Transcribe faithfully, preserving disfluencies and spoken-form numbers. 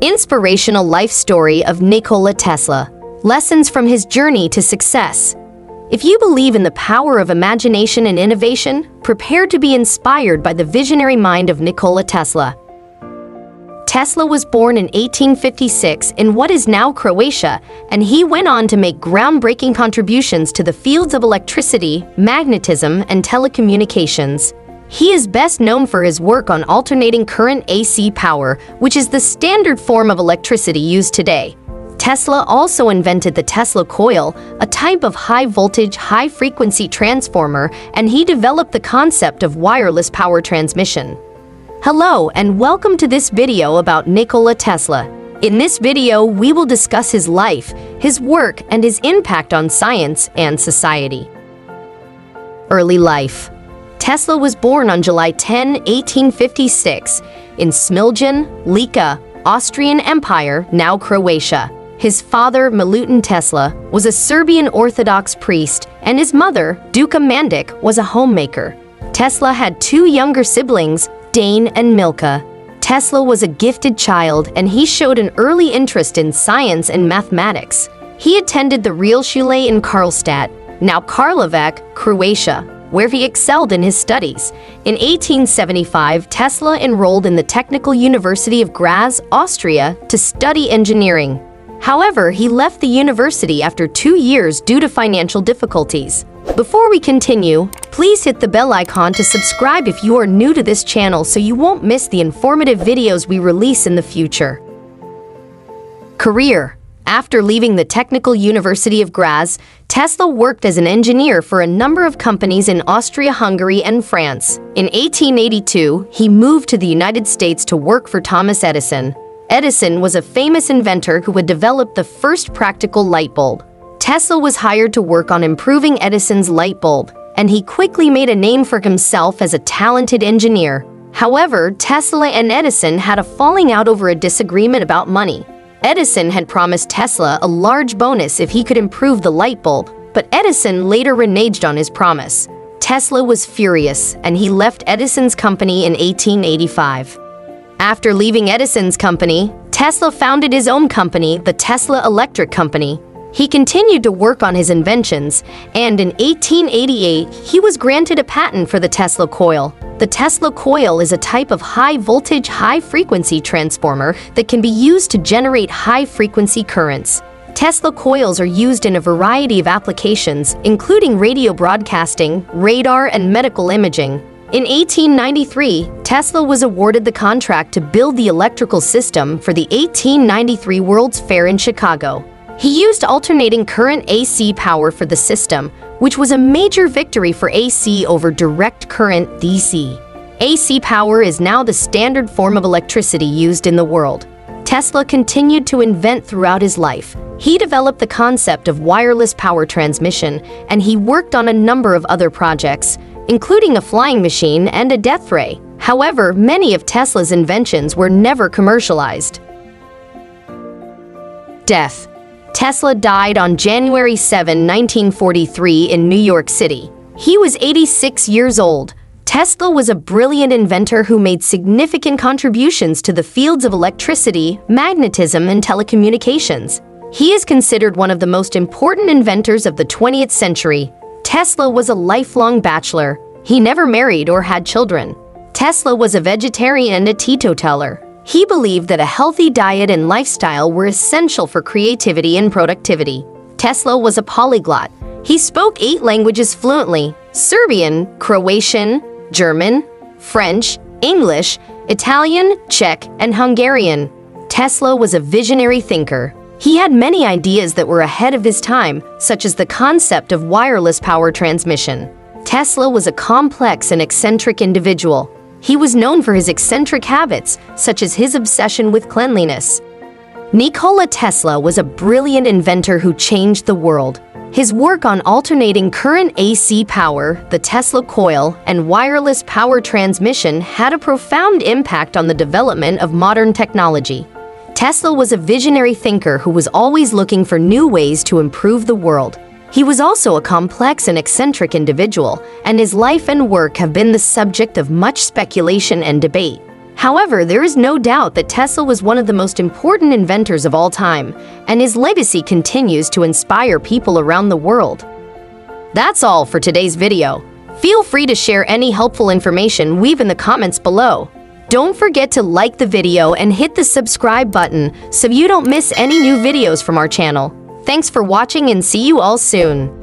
Inspirational life story of Nikola Tesla. Lessons from his journey to success. If you believe in the power of imagination and innovation, prepare to be inspired by the visionary mind of Nikola Tesla. Tesla was born in eighteen fifty-six in what is now Croatia, and he went on to make groundbreaking contributions to the fields of electricity, magnetism, and telecommunications. He is best known for his work on alternating current A C power, which is the standard form of electricity used today. Tesla also invented the Tesla coil, a type of high-voltage, high-frequency transformer, and he developed the concept of wireless power transmission. Hello and welcome to this video about Nikola Tesla. In this video, we will discuss his life, his work, and his impact on science and society. Early life. Tesla was born on July tenth, eighteen fifty-six, in Smiljan, Lika, Austrian Empire, now Croatia. His father, Milutin Tesla, was a Serbian Orthodox priest, and his mother, Duka Mandic, was a homemaker. Tesla had two younger siblings, Dane and Milka. Tesla was a gifted child, and he showed an early interest in science and mathematics. He attended the Realschule in Karlstadt, now Karlovac, Croatia, where he excelled in his studies. In eighteen seventy-five, Tesla enrolled in the Technical University of Graz, Austria, to study engineering. However, he left the university after two years due to financial difficulties. Before we continue, please hit the bell icon to subscribe if you are new to this channel so you won't miss the informative videos we release in the future. Career. After leaving the Technical University of Graz, Tesla worked as an engineer for a number of companies in Austria-Hungary and France. In eighteen eighty-two, he moved to the United States to work for Thomas Edison. Edison was a famous inventor who had developed the first practical light bulb. Tesla was hired to work on improving Edison's light bulb, and he quickly made a name for himself as a talented engineer. However, Tesla and Edison had a falling out over a disagreement about money. Edison had promised Tesla a large bonus if he could improve the light bulb, but Edison later reneged on his promise. Tesla was furious, and he left Edison's company in eighteen eighty-five. After leaving Edison's company, Tesla founded his own company, the Tesla Electric Company. He continued to work on his inventions, and in eighteen eighty-eight, he was granted a patent for the Tesla coil. The Tesla coil is a type of high-voltage, high-frequency transformer that can be used to generate high-frequency currents. Tesla coils are used in a variety of applications, including radio broadcasting, radar, and medical imaging. In eighteen ninety-three, Tesla was awarded the contract to build the electrical system for the eighteen ninety-three World's Fair in Chicago. He used alternating current A C power for the system, which was a major victory for A C over direct current D C. A C power is now the standard form of electricity used in the world. Tesla continued to invent throughout his life. He developed the concept of wireless power transmission, and he worked on a number of other projects, including a flying machine and a death ray. However, many of Tesla's inventions were never commercialized. Death. Tesla died on January seventh, nineteen forty-three in New York City. He was eighty-six years old. Tesla was a brilliant inventor who made significant contributions to the fields of electricity, magnetism, and telecommunications. He is considered one of the most important inventors of the twentieth century. Tesla was a lifelong bachelor. He never married or had children. Tesla was a vegetarian and a teetotaler. He believed that a healthy diet and lifestyle were essential for creativity and productivity. Tesla was a polyglot. He spoke eight languages fluently: Serbian, Croatian, German, French, English, Italian, Czech, and Hungarian. Tesla was a visionary thinker. He had many ideas that were ahead of his time, such as the concept of wireless power transmission. Tesla was a complex and eccentric individual. He was known for his eccentric habits, such as his obsession with cleanliness. Nikola Tesla was a brilliant inventor who changed the world. His work on alternating current A C power, the Tesla coil, and wireless power transmission had a profound impact on the development of modern technology. Tesla was a visionary thinker who was always looking for new ways to improve the world. He was also a complex and eccentric individual, and his life and work have been the subject of much speculation and debate. However, there is no doubt that Tesla was one of the most important inventors of all time, and his legacy continues to inspire people around the world. That's all for today's video. Feel free to share any helpful information we've in the comments below. Don't forget to like the video and hit the subscribe button so you don't miss any new videos from our channel. Thanks for watching and see you all soon.